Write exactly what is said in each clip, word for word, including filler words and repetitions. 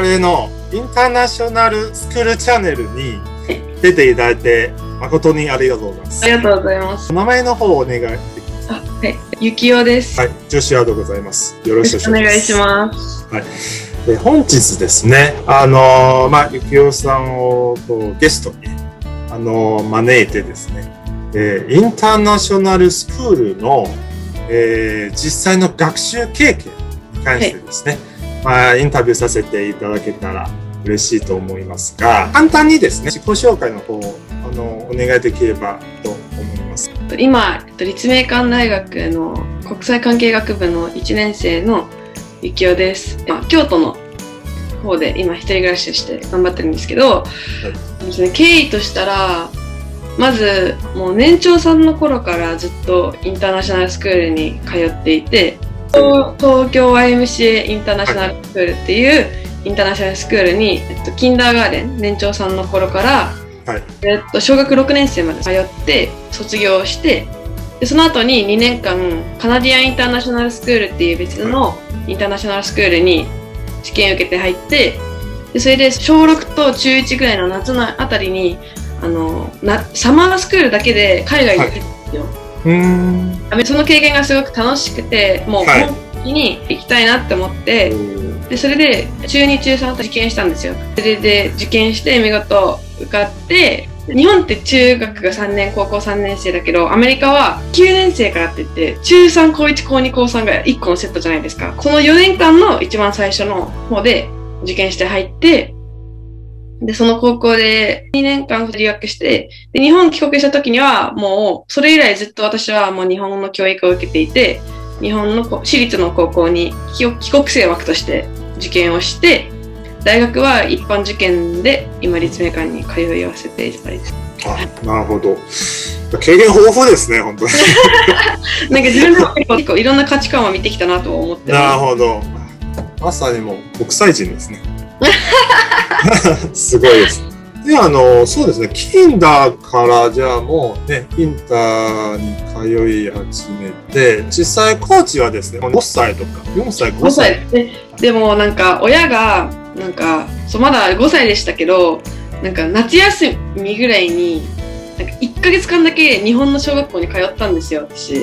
々のインターナショナルスクールチャンネルに出ていただいて誠にありがとうございます。ありがとうございます。お名前の方をお願いできますか。はい、Yukiyoです。はい、女子アドございます。よろしくお願いします。はい、え本日ですね、あのー、まあYukiyoさんをこうゲストにあのー、招いてですね、えー、インターナショナルスクールの、えー、実際の学習経験に関してですね、はい、まあインタビューさせていただけたら嬉しいと思いますが、簡単にですね自己紹介の方をあのお願いできればと思います。今立命館大学の国際関係学部のいちねんせいのYukiyoです。京都の方で今一人暮らしをして頑張ってるんですけど、はいですね、経緯としたらまずもう年長さんの頃からずっとインターナショナルスクールに通っていて、東京 ワイエムシーエー インターナショナルスクールっていうインターナショナルスクールに、えっと、キンダーガーデン年長さんの頃から、はいえっと、小学ろくねんせいまで通って卒業して、でその後ににねんかんカナディアンインターナショナルスクールっていう別のインターナショナルスクールに試験を受けて入って、でそれでしょうろくとちゅういちぐらいの夏のあたりにあのなサマースクールだけで海外に行ってたんですよ。はい、その経験がすごく楽しくて、もう本気に行きたいなって思って、はい、でそれでちゅうにちゅうさんと受験したんですよ。それで受験して見事受かって、日本って中学がさんねん高校さんねんせいだけど、アメリカはきゅうねんせいからって言ってちゅうさんこういちこうにこうさんがいっこのセットじゃないですか。このよねんかんの一番最初の方で受験して入って、で、その高校でにねんかん留学して、で、日本帰国した時にはもう、それ以来ずっと私はもう日本の教育を受けていて、日本の私立の高校に帰国生枠として受験をして、大学は一般受験で今立命館に通い合わせていただいてます。あ、なるほど。経験豊富ですね、本当に。なんか自分でも結構いろんな価値観を見てきたなと思ってます。なるほど。まさにもう国際人ですね。すごいです。で、あの、そうですね、キンダーからじゃあもうね、インターに通い始めて、実際コーチはですね、ごさいとか、よんさい、ごさい。ごさいね、でもなんか、親が、なんかそう、まだごさいでしたけど、なんか夏休みぐらいに、なんかいっかげつかんだけ日本の小学校に通ったんですよ、私。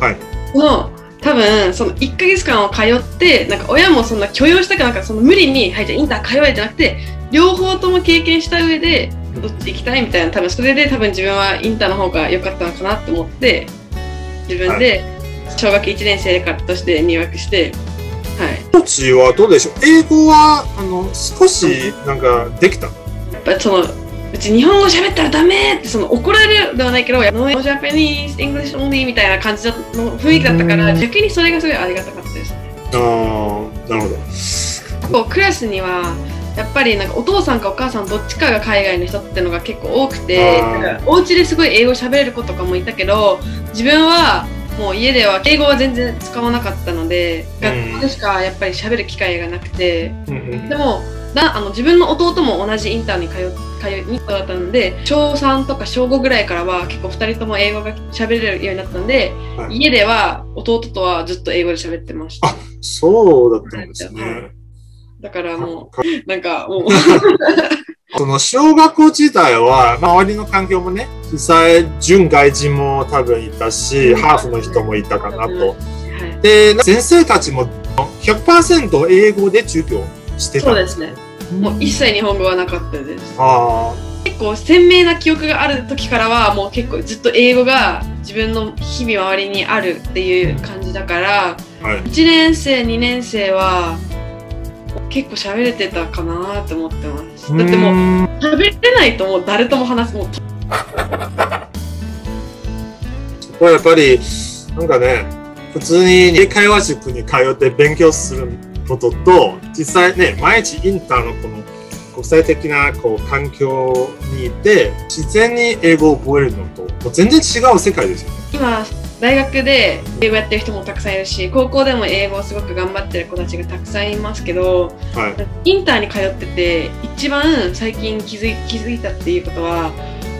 はい。はい、の多分そのいっかげつかんを通って、なんか親もそんな許容したくなんかその無理に「はいじゃあインター通え」じゃなくて、両方とも経験した上でどっち行きたいみたいな、多分それで多分自分はインターの方が良かったのかなと思って、自分で小学いちねんせいとして入学して。はい、コーチはどうでしょう、英語はあの少しなんかできた、うん、やっぱそのうち日本語喋ったらダメってその怒られるではないけど、ノージャパニーズ、イングリッシュオンリーみたいな感じの雰囲気だったから、逆にそれがすごいありがたかったですね。ああ、なるほど。クラスにはやっぱりなんかお父さんかお母さんどっちかが海外の人っていうのが結構多くて、お家ですごい英語喋れる子とかもいたけど、自分はもう家では英語は全然使わなかったので、学校でしかやっぱり喋る機会がなくて、うん、でもだあの自分の弟も同じインターに通ってにだったので、しょうさんとかしょうごぐらいからは結構ふたりとも英語が喋れるようになったので、はい、家では弟とはずっと英語で喋ってました。あ、そうだったんですね。だからもうなんかもうその小学校時代は周りの環境もね、実際純外人も多分いたし、ハーフの人もいたかなと。はい、で先生たちも ひゃくパーセント 英語で授業してた。そうですね。もう一切日本語はなかったです。あ結構鮮明な記憶がある時からはもう結構ずっと英語が自分の日々周りにあるっていう感じだから、はい、いちねんせいにねんせいは結構喋れてたかなと思ってます。だってもう喋れないともう誰とも話すもうそこはやっぱりなんかね、普通に英会話塾に通って勉強することと、実際ね毎日インターのこの国際的なこう環境にいて自然に英語を覚えるのともう全然違う世界ですよね。今大学で英語やってる人もたくさんいるし、高校でも英語をすごく頑張ってる子たちがたくさんいますけど、はい、インターに通ってて一番最近気づい、気づいたっていうことは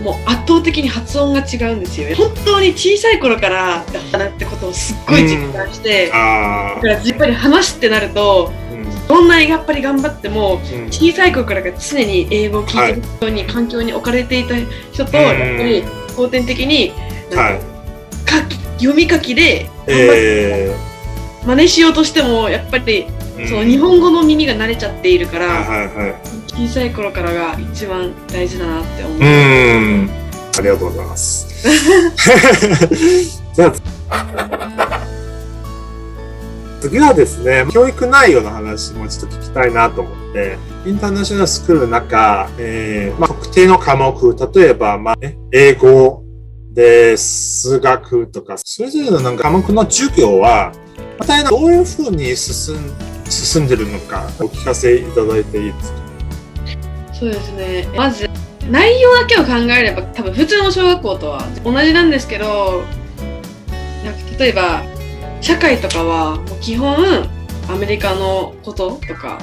もう圧倒的に発音が違うんですよ。本当に小さい頃からだったなってことをすっごい実感して、うん、だからやっぱり話すってなると、うん、どんなにやっぱり頑張っても、うん、小さい頃から常に英語を聞いてる人に、はい、環境に置かれていた人とやっぱり後天的になんか、はい、書き読み書きで頑張って、えー、真似しようとしてもやっぱり、うん、その日本語の耳が慣れちゃっているから、はいはいはい、小さい頃からが一番大事だなって思う。うん、ありがとうございます。次はですね、教育内容の話もちょっと聞きたいなと思って、インターナショナルスクールの中、えーまあ、特定の科目、例えば、まあね、英語で数学とか、それぞれのなんか科目の授業は、またどういうふうに進ん、進んでるのか、お聞かせいただいていいですか？そうですね、まず内容だけを考えれば多分普通の小学校とは同じなんですけど、なんか例えば社会とかはもう基本アメリカのこととか、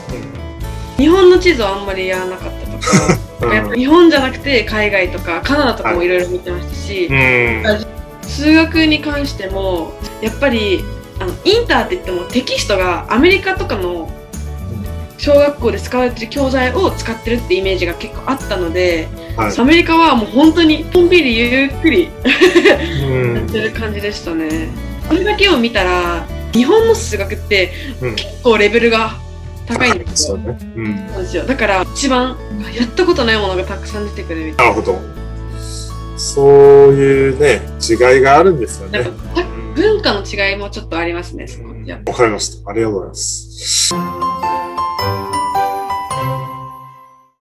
うん、日本の地図をあんまりやらなかったとか、うん、やっぱ日本じゃなくて海外とかカナダとかもいろいろ見てましたし、はい、数学に関してもやっぱりあのインターって言ってもテキストがアメリカとかの小学校で使われてる教材を使ってるってイメージが結構あったので、はい、アメリカはもう本当にのんびりゆっくりやってる感じでしたね。それだけを見たら日本の数学って結構レベルが高いんですよ、だから一番やったことないものがたくさん出てくるみたいな。なるほど、そういうね違いがあるんですよね。文化の違いもちょっとありますね。わかりました、ありがとうございます。